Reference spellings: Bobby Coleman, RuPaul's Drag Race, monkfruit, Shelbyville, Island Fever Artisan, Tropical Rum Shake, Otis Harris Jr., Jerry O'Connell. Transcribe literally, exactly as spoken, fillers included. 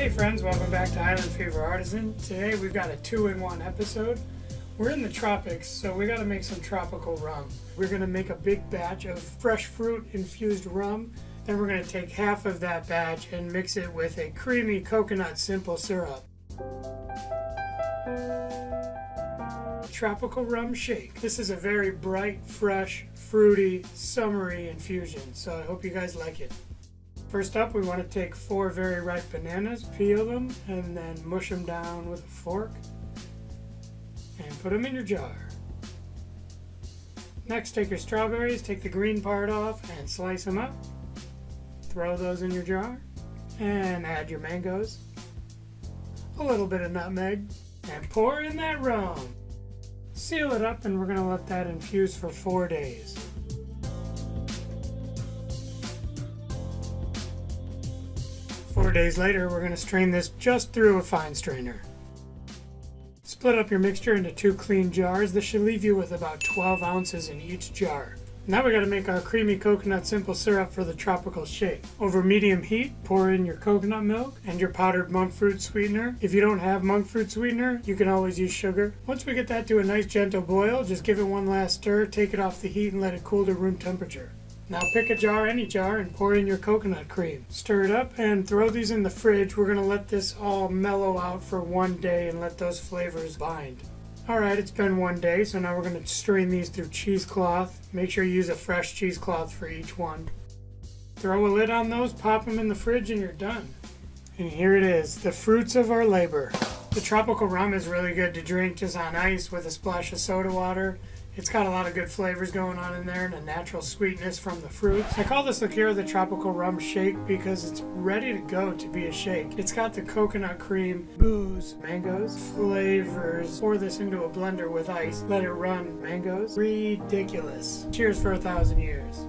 Hey friends, welcome back to Island Fever Artisan. Today we've got a two-in-one episode. We're in the tropics, so we got to make some tropical rum. We're going to make a big batch of fresh fruit infused rum. Then we're going to take half of that batch and mix it with a creamy coconut simple syrup. Tropical Rum Shake. This is a very bright, fresh, fruity, summery infusion, so I hope you guys like it. First up, we want to take four very ripe bananas, peel them, and then mush them down with a fork and put them in your jar. Next, take your strawberries, take the green part off and slice them up. Throw those in your jar and add your mangoes, a little bit of nutmeg, and pour in that rum. Seal it up, and we're going to let that infuse for four days. Four days later, we're going to strain this just through a fine strainer. Split up your mixture into two clean jars. This should leave you with about twelve ounces in each jar. Now we got to make our creamy coconut simple syrup for the tropical shake. Over medium heat, pour in your coconut milk and your powdered monk fruit sweetener. If you don't have monk fruit sweetener, you can always use sugar. Once we get that to a nice gentle boil, just give it one last stir, take it off the heat and let it cool to room temperature. Now pick a jar, any jar, and pour in your coconut cream. Stir it up and throw these in the fridge. We're going to let this all mellow out for one day and let those flavors bind. Alright, it's been one day, so now we're going to strain these through cheesecloth. Make sure you use a fresh cheesecloth for each one. Throw a lid on those, pop them in the fridge, and you're done. And here it is, the fruits of our labor. The tropical rum is really good to drink just on ice with a splash of soda water. It's got a lot of good flavors going on in there and a natural sweetness from the fruits. I call this liqueur the Tropical Rum Shake because it's ready to go to be a shake. It's got the coconut cream, booze, mangoes, flavors. Pour this into a blender with ice. Let it run. Mangoes. Ridiculous. Cheers for a thousand years.